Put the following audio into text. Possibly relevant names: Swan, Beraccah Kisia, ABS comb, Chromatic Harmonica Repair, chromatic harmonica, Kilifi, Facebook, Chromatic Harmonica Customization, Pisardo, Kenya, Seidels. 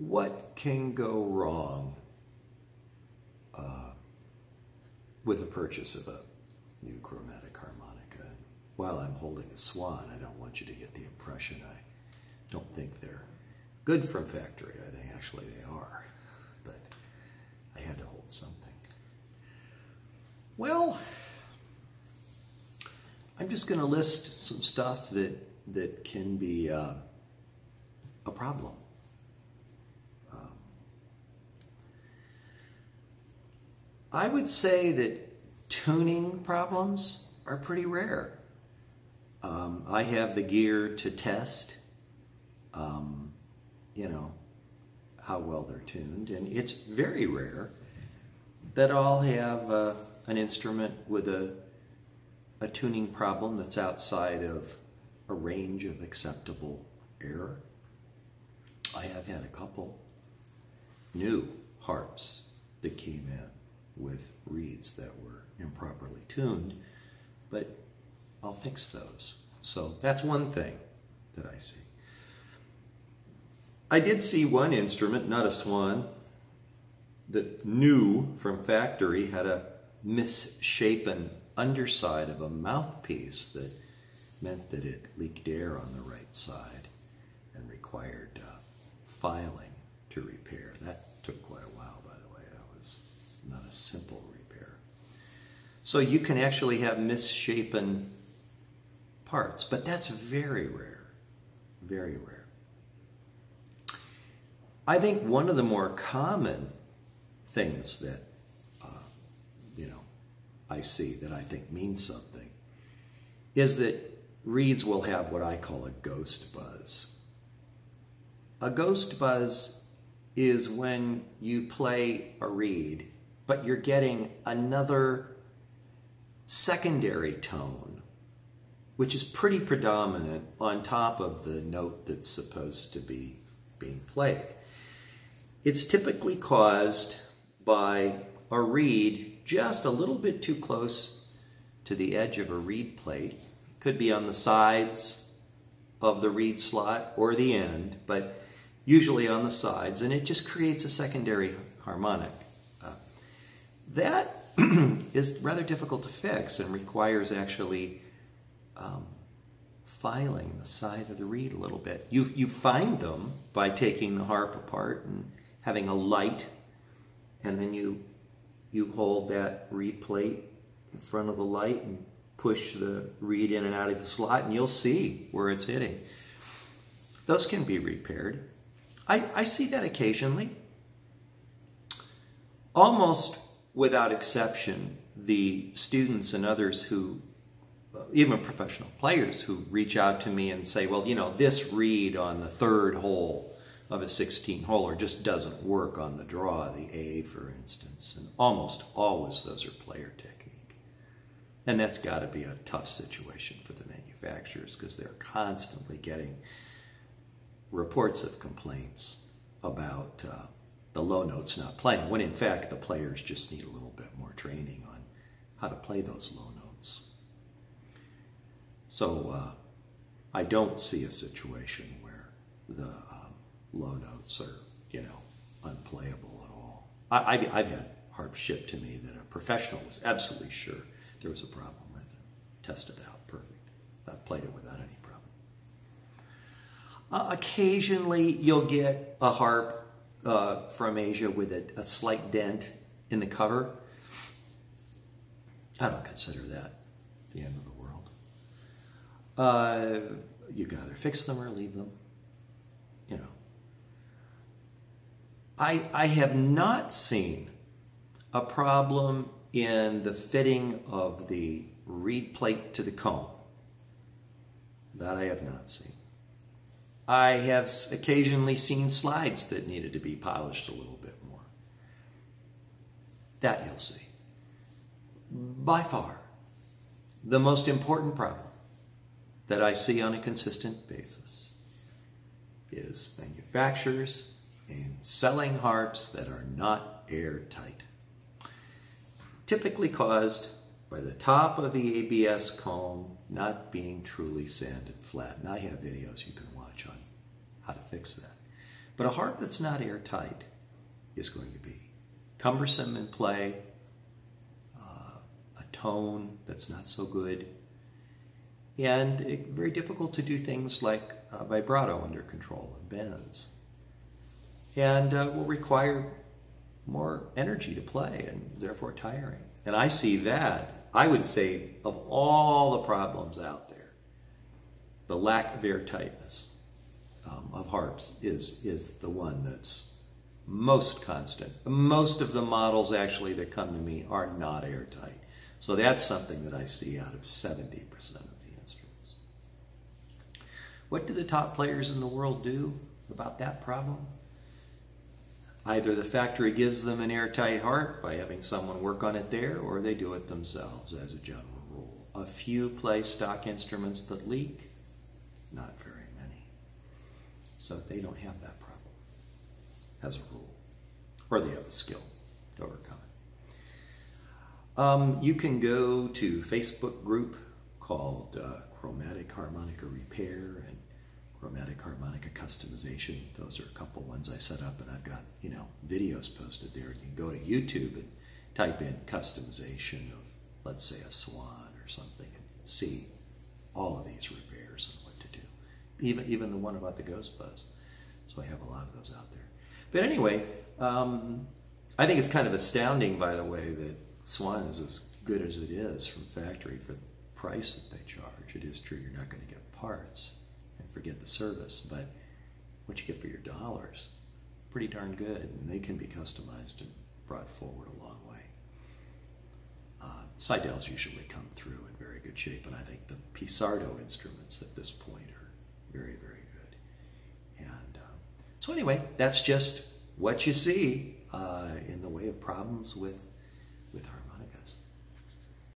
what can go wrong with the purchase of a new chromatic harmonica. And while I'm holding a Swan, I don't want you to get the impression I don't think they're good from factory. I think actually they are, but I had to hold something. Well, I'm just going to list some stuff that can be a problem. I would say that tuning problems are pretty rare. I have the gear to test, you know, how well they're tuned, and it's very rare that I'll have an instrument with a tuning problem that's outside of a range of acceptable error. I have had a couple new harps that came in with reeds that were improperly tuned, but I'll fix those. So that's one thing that I see. I did see one instrument, not a Swan, that new from factory had a misshapen underside of a mouthpiece that meant that it leaked air on the right side and required filing to repair. That took quite a while, by the way. That was not a simple repair. So you can actually have misshapen parts, but that's very rare, very rare. I think one of the more common things that, you know, I see that I think means something is that reeds will have what I call a ghost buzz. A ghost buzz is when you play a reed, but you're getting another secondary tone, which is pretty predominant on top of the note that's supposed to be being played. It's typically caused by a reed just a little bit too close to the edge of a reed plate. It could be on the sides of the reed slot or the end, but usually on the sides, and it just creates a secondary harmonic. That is rather difficult to fix and requires actually filing the side of the reed a little bit. You find them by taking the harp apart and having a light, and then you hold that reed plate in front of the light and push the reed in and out of the slot, and you'll see where it's hitting. Those can be repaired. I see that occasionally. Almost without exception, the students and others who, even professional players, who reach out to me and say, well, you know, this reed on the third hole of a 16-holer just doesn't work on the draw, the A, for instance. And almost always those are player technique. And that's got to be a tough situation for the manufacturers, because they're constantly getting reports of complaints about the low notes not playing, when in fact the players just need a little bit more training on how to play those low notes. So I don't see a situation where the low notes are, you know, unplayable at all. I've had harps shipped to me that a professional was absolutely sure there was a problem with it. Tested out, perfect. I played it without any problem. Occasionally, you'll get a harp from Asia with a slight dent in the cover. I don't consider that the end of the world. You can either fix them or leave them, you know. I have not seen a problem in the fitting of the reed plate to the comb. That I have not seen. I have occasionally seen slides that needed to be polished a little bit more. That you'll see. By far, the most important problem that I see on a consistent basis is manufacturers and selling harps that are not airtight, typically caused by the top of the ABS comb not being truly sanded flat. And I have videos you can watch on how to fix that. But a harp that's not airtight is going to be cumbersome in play, a tone that's not so good, and very difficult to do things like vibrato under control and bends. And will require more energy to play and therefore tiring. And I see that, I would say, of all the problems out there, the lack of airtightness of harps is the one that's most constant. Most of the models actually that come to me are not airtight. So that's something that I see out of 70% of the instruments. What do the top players in the world do about that problem? Either the factory gives them an airtight harp by having someone work on it there, or they do it themselves as a general rule. A few play stock instruments that leak, not very many. So they don't have that problem as a rule, or they have the skill to overcome it. You can go to a Facebook group called Chromatic Harmonica Repair and Chromatic Harmonica Customization. Those are a couple ones I set up, and I've got, you know, videos posted there. You can go to YouTube and type in customization of, let's say, a Swan or something, and see all of these repairs and what to do. Even the one about the ghost buzz. So I have a lot of those out there. But anyway, I think it's kind of astounding, by the way, that Swan is as good as it is from factory for the price that they charge. It is true you're not going to get parts and forget the service, but what you get for your dollars, pretty darn good, and they can be customized and brought forward a long way. Seidels usually come through in very good shape, and I think the Pisardo instruments at this point are very, very good. And so anyway, that's just what you see in the way of problems with harmonicas.